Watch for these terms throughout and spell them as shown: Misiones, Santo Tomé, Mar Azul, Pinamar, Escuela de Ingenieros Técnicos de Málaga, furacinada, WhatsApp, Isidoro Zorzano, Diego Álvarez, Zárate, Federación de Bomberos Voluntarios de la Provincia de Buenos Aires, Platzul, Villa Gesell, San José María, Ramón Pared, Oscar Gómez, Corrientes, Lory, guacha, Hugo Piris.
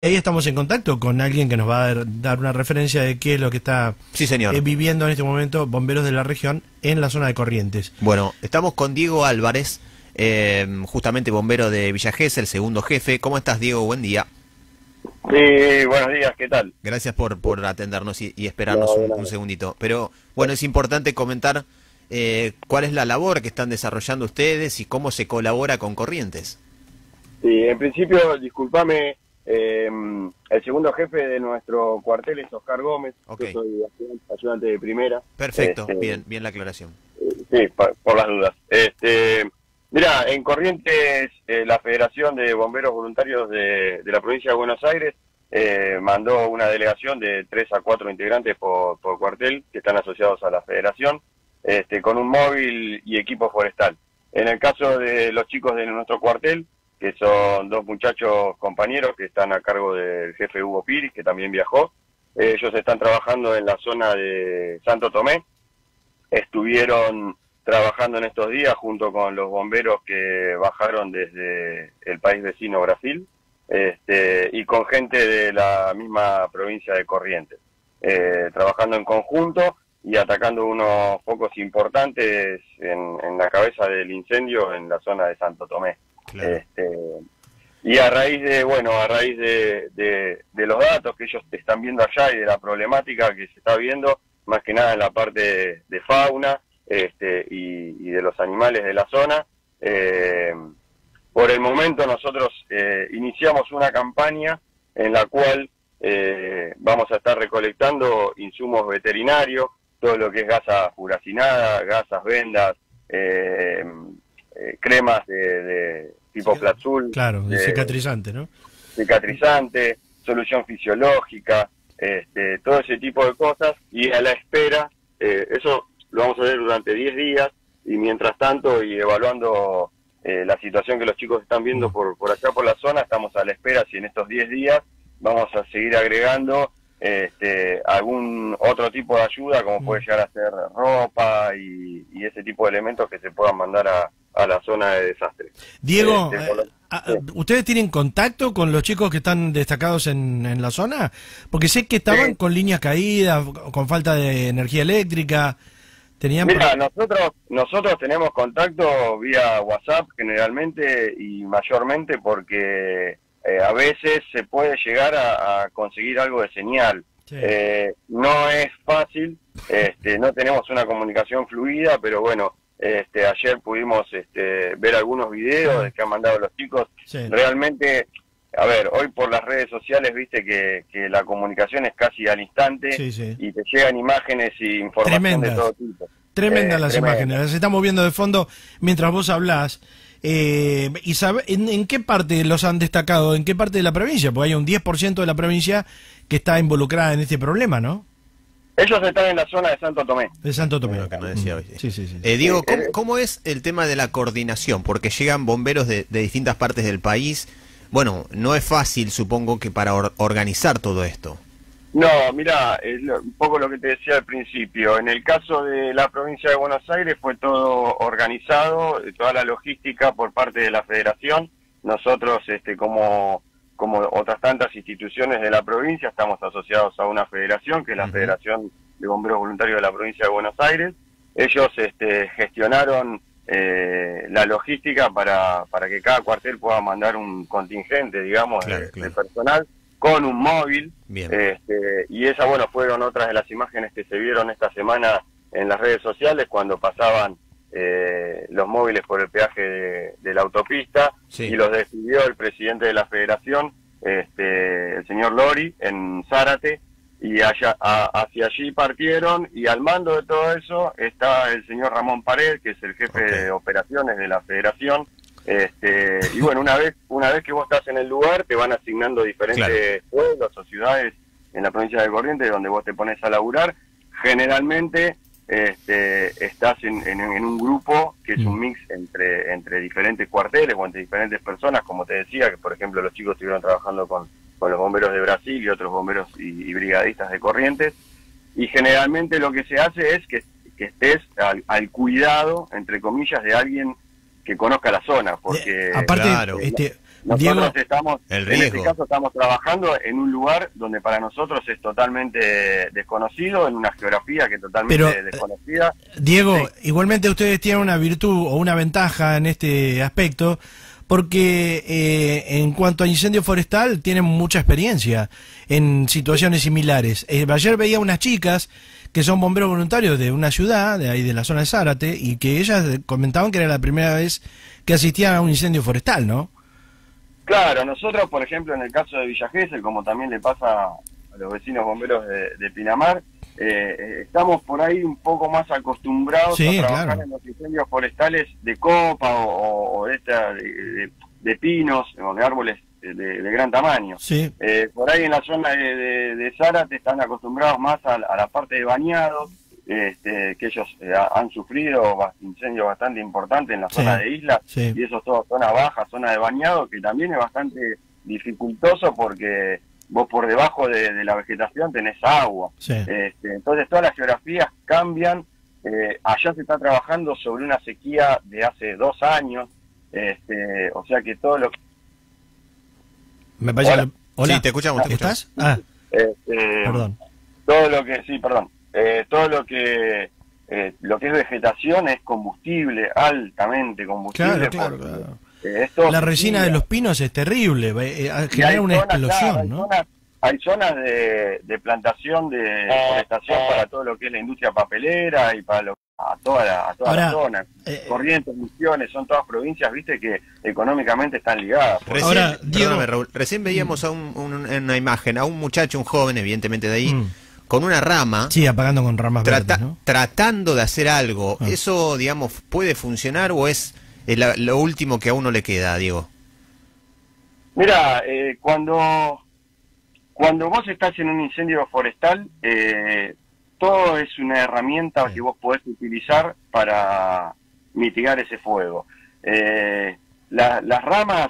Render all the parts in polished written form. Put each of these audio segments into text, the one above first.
Ahí estamos en contacto con alguien que nos va a dar una referencia de qué es lo que está viviendo en este momento bomberos de la región en la zona de Corrientes. Bueno, estamos con Diego Álvarez, justamente bombero de Villa Gesell, el segundo jefe. ¿Cómo estás, Diego? Buen día. Sí, buenos días, ¿qué tal? Gracias por atendernos y esperarnos un segundito. Pero bueno, es importante comentar cuál es la labor que están desarrollando ustedes y cómo se colabora con Corrientes. Sí, en principio, discúlpame. El segundo jefe de nuestro cuartel es Oscar Gómez, okay. Yo soy ayudante de primera. Perfecto, bien la aclaración. Sí, por las dudas. Mira, en Corrientes, la Federación de Bomberos Voluntarios de la Provincia de Buenos Aires mandó una delegación de 3 a 4 integrantes por cuartel que están asociados a la Federación, con un móvil y equipo forestal. En el caso de los chicos de nuestro cuartel, que son 2 muchachos compañeros que están a cargo del jefe Hugo Piris, que también viajó. Ellos están trabajando en la zona de Santo Tomé. Estuvieron trabajando en estos días junto con los bomberos que bajaron desde el país vecino Brasil, y con gente de la misma provincia de Corrientes, trabajando en conjunto y atacando unos focos importantes en la cabeza del incendio en la zona de Santo Tomé. Claro. Y a raíz de los datos que ellos están viendo allá y de la problemática que se está viendo, más que nada en la parte de fauna y de los animales de la zona, por el momento nosotros iniciamos una campaña en la cual vamos a estar recolectando insumos veterinarios, todo lo que es gasa furacinada, gasas, vendas, cremas de tipo Platzul, claro, de cicatrizante, ¿no? Cicatrizante, solución fisiológica, todo ese tipo de cosas, y a la espera, eso lo vamos a hacer durante 10 días, y mientras tanto, y evaluando la situación que los chicos están viendo por allá, por la zona, estamos a la espera si en estos 10 días vamos a seguir agregando algún otro tipo de ayuda, como puede llegar a ser ropa y ese tipo de elementos que se puedan mandar a la zona de desastre. Diego, ¿ustedes tienen contacto con los chicos que están destacados en la zona? Porque sé que estaban con líneas caídas, con falta de energía eléctrica. Mira, nosotros tenemos contacto vía WhatsApp generalmente y mayormente porque a veces se puede llegar a conseguir algo de señal. Sí. No es fácil, no tenemos una comunicación fluida, pero bueno, ayer pudimos ver algunos videos que han mandado los chicos. Sí. Realmente, a ver, hoy por las redes sociales viste que la comunicación es casi al instante. Sí, sí. Y te llegan imágenes y información tremendas, de todo tipo. Tremendas las imágenes, las estamos viendo de fondo mientras vos hablás. ¿Y en qué parte los han destacado? ¿En qué parte de la provincia? Porque hay un 10% de la provincia que está involucrada en este problema, ¿no? Ellos están en la zona de Santo Tomé. De Santo Tomé, que no decía hoy. Sí, sí, sí. Diego, ¿cómo es el tema de la coordinación? Porque llegan bomberos de distintas partes del país. Bueno, no es fácil, supongo, que para organizar todo esto. No, mirá, es un poco lo que te decía al principio. En el caso de la provincia de Buenos Aires fue todo organizado, toda la logística por parte de la Federación. Nosotros, como otras tantas instituciones de la provincia, estamos asociados a una federación, que es la Federación de Bomberos Voluntarios de la Provincia de Buenos Aires. Ellos gestionaron la logística para que cada cuartel pueda mandar un contingente, digamos, de personal, con un móvil. Bien. Y esa, bueno, fueron otras de las imágenes que se vieron esta semana en las redes sociales, cuando pasaban los móviles por el peaje de la autopista. Sí. Y los decidió el presidente de la Federación, el señor Lory, en Zárate, y hacia allí partieron, y al mando de todo eso está el señor Ramón Pared, que es el jefe de operaciones de la Federación. Y bueno, una vez que vos estás en el lugar, te van asignando diferentes pueblos o ciudades en la provincia de Corrientes donde vos te pones a laburar. Generalmente estás en un grupo que es un mix entre diferentes cuarteles o entre diferentes personas, como te decía, que por ejemplo los chicos estuvieron trabajando con los bomberos de Brasil y otros bomberos y brigadistas de Corrientes, y generalmente lo que se hace es que estés al cuidado, entre comillas, de alguien que conozca la zona, porque aparte Nosotros estamos, en este caso estamos trabajando en un lugar donde para nosotros es totalmente desconocido, en una geografía que es totalmente desconocida. Diego, igualmente ustedes tienen una virtud o una ventaja en este aspecto, porque en cuanto a incendio forestal tienen mucha experiencia en situaciones similares. Ayer veía unas chicas que son bomberos voluntarios de una ciudad, de ahí de la zona de Zárate, y que ellas comentaban que era la primera vez que asistían a un incendio forestal, ¿no? Claro, nosotros, por ejemplo, en el caso de Villa Gesell, como también le pasa a los vecinos bomberos de Pinamar, estamos por ahí un poco más acostumbrados a trabajar en los incendios forestales de copa o de pinos o de árboles de gran tamaño. Sí. Por ahí en la zona de Zárate están acostumbrados más a la parte de bañados, que ellos han sufrido incendios bastante importantes en la zona de isla, y eso es todo zona baja, zona de bañado, que también es bastante dificultoso porque vos por debajo de la vegetación tenés agua. Entonces todas las geografías cambian. Allá se está trabajando sobre una sequía de hace 2 años, o sea que todo lo que... Me parece... Hola. Hola. Sí, te escuchamos. ¿Estás? Ah. Perdón. Todo lo que... Sí, perdón. Todo lo que es vegetación es combustible, altamente combustible. Claro, claro, claro. La resina de los pinos es terrible, genera una explosión, claro, ¿no? Hay zonas de plantación, de forestación para todo lo que es la industria papelera y para toda la zona. Corrientes, Misiones, son todas provincias, viste, que económicamente están ligadas. Ahora, perdóname, Raúl, recién veíamos a una imagen, a un muchacho, un joven, evidentemente de ahí, con una rama, apagando con ramas verdes, ¿no? Tratando de hacer algo. ¿Eso, digamos, puede funcionar o es lo último que a uno le queda, Diego? Mira, cuando vos estás en un incendio forestal, todo es una herramienta que vos podés utilizar para mitigar ese fuego. Las ramas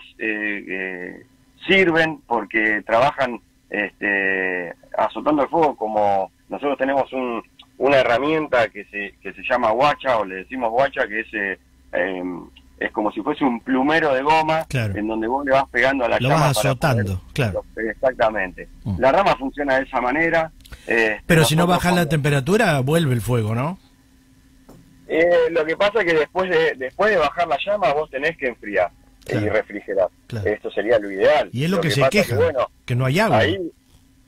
sirven porque trabajan azotando el fuego. Como nosotros tenemos una herramienta que se llama guacha, o le decimos guacha, que es como si fuese un plumero de goma, en donde vos le vas pegando a la llama, lo vas azotando, exactamente. La rama funciona de esa manera, pero si no bajas la temperatura vuelve el fuego, ¿no? Lo que pasa es que después de bajar la llama vos tenés que enfriar y refrigerar. Esto sería lo ideal, y es lo que se queja, que, bueno, que no hay agua ahí.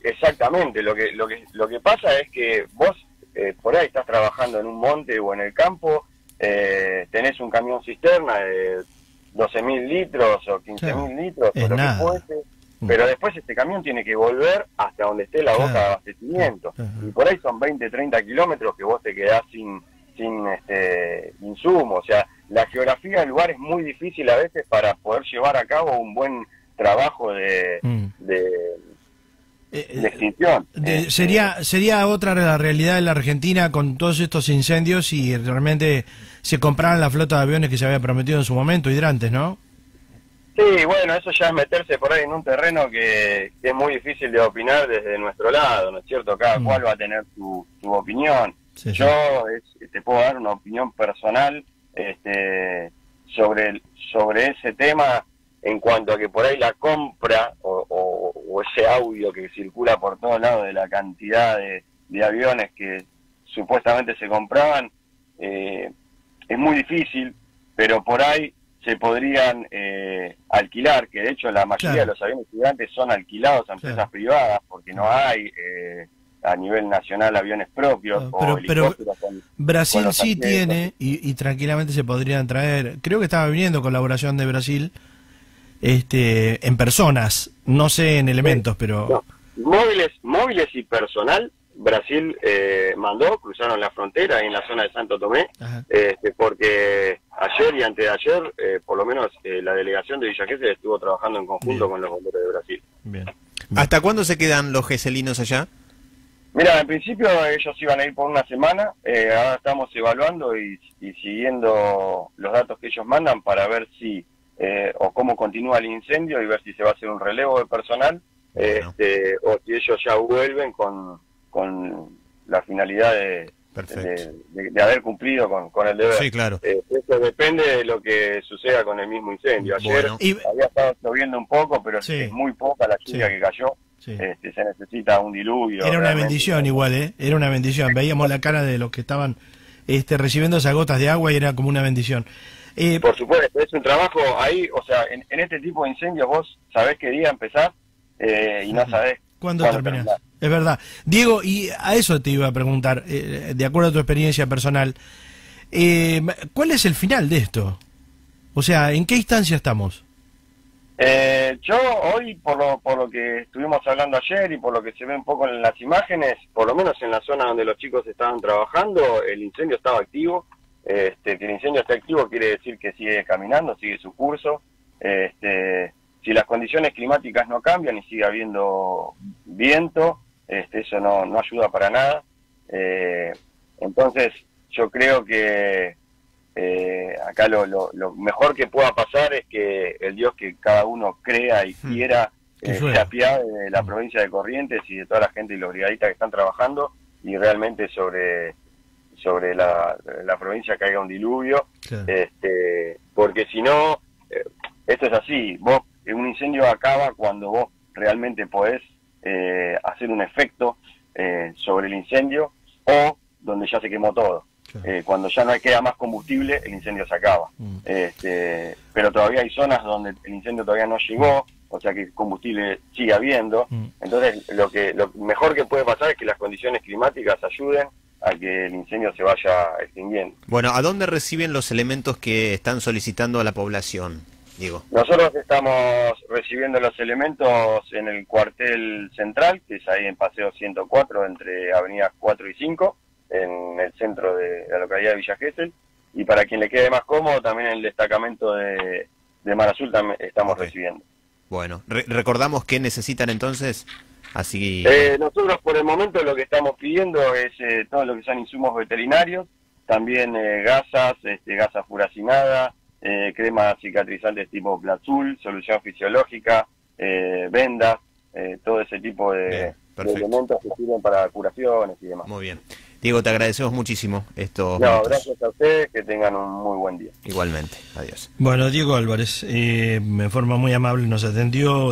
Exactamente, lo que pasa es que vos por ahí estás trabajando en un monte o en el campo, tenés un camión cisterna de 12.000 litros o 15.000 litros, o lo que fuese, pero después este camión tiene que volver hasta donde esté la boca de abastecimiento, y por ahí son 20, 30 kilómetros que vos te quedás sin insumo. O sea, la geografía del lugar es muy difícil a veces para poder llevar a cabo un buen trabajo de extinción. Sería otra la realidad de la Argentina con todos estos incendios, y realmente se compraran la flota de aviones que se había prometido en su momento, hidrantes, ¿no? Sí, bueno, eso ya es meterse por ahí en un terreno que es muy difícil de opinar desde nuestro lado, ¿no es cierto? Cada cual va a tener su opinión. Sí, sí. Yo te puedo dar una opinión personal sobre ese tema, en cuanto a que por ahí la compra o ese audio que circula por todos lados de la cantidad de aviones que supuestamente se compraban, es muy difícil, pero por ahí se podrían alquilar, que de hecho la mayoría de los aviones gigantes son alquilados a empresas privadas, porque no hay a nivel nacional aviones propios. Pero Brasil con sí tiene, y tranquilamente se podrían traer. Creo que estaba viniendo colaboración de Brasil, en personas, no sé en elementos, pero... No. Móviles y personal, Brasil mandó, cruzaron la frontera en la zona de Santo Tomé, porque ayer y antes de ayer, por lo menos la delegación de Villa Gesell estuvo trabajando en conjunto con los bomberos de Brasil. Bien. ¿Hasta cuándo se quedan los geselinos allá? Mira, en principio ellos iban a ir por una semana, ahora estamos evaluando y siguiendo los datos que ellos mandan para ver si... o cómo continúa el incendio, y ver si se va a hacer un relevo de personal, o si ellos ya vuelven con la finalidad de Perfecto. De haber cumplido con el deber. Sí, claro. Eso depende de lo que suceda con el mismo incendio. Ayer había estado lloviendo un poco, pero es muy poca la lluvia que cayó. Sí. Se necesita un diluvio. Era una bendición igual, era una bendición. Veíamos la cara de los que estaban recibiendo esas gotas de agua y era como una bendición. Por supuesto, es un trabajo ahí, o sea, en este tipo de incendios vos sabés qué día empezar y no sabés cuándo terminás. Es verdad. Diego, y a eso te iba a preguntar, de acuerdo a tu experiencia personal, ¿cuál es el final de esto? O sea, ¿en qué instancia estamos? Yo hoy, por lo que estuvimos hablando ayer y por lo que se ve un poco en las imágenes, por lo menos en la zona donde los chicos estaban trabajando, el incendio estaba activo. Que el incendio está activo quiere decir que sigue caminando, sigue su curso. Si las condiciones climáticas no cambian y sigue habiendo viento, eso no ayuda para nada. Entonces, yo creo que... acá lo mejor que pueda pasar es que el Dios que cada uno crea y quiera se apiade de la provincia de Corrientes y de toda la gente y los brigadistas que están trabajando, y realmente sobre la provincia caiga un diluvio, porque si no, esto es así, un incendio acaba cuando vos realmente podés hacer un efecto sobre el incendio o donde ya se quemó todo. Cuando ya no queda más combustible, el incendio se acaba. Pero todavía hay zonas donde el incendio todavía no llegó, o sea que el combustible sigue habiendo. Entonces, lo mejor que puede pasar es que las condiciones climáticas ayuden a que el incendio se vaya extinguiendo. Bueno, ¿a dónde reciben los elementos que están solicitando a la población, Diego? Nosotros estamos recibiendo los elementos en el cuartel central, que es ahí en Paseo 104, entre avenidas 4 y 5. En el centro de la localidad de Villa Gesell, y para quien le quede más cómodo también en el destacamento de Mar Azul estamos recibiendo. Bueno, recordamos qué necesitan entonces, así... nosotros por el momento lo que estamos pidiendo es todo lo que son insumos veterinarios, también gasas, gasa furacinada, crema cicatrizante tipo Platzul, solución fisiológica, vendas, todo ese tipo de elementos que sirven para curaciones y demás. Muy bien. Diego, te agradecemos muchísimo estos minutos. Gracias a ustedes, que tengan un muy buen día. Igualmente, adiós. Bueno, Diego Álvarez, en forma muy amable nos atendió.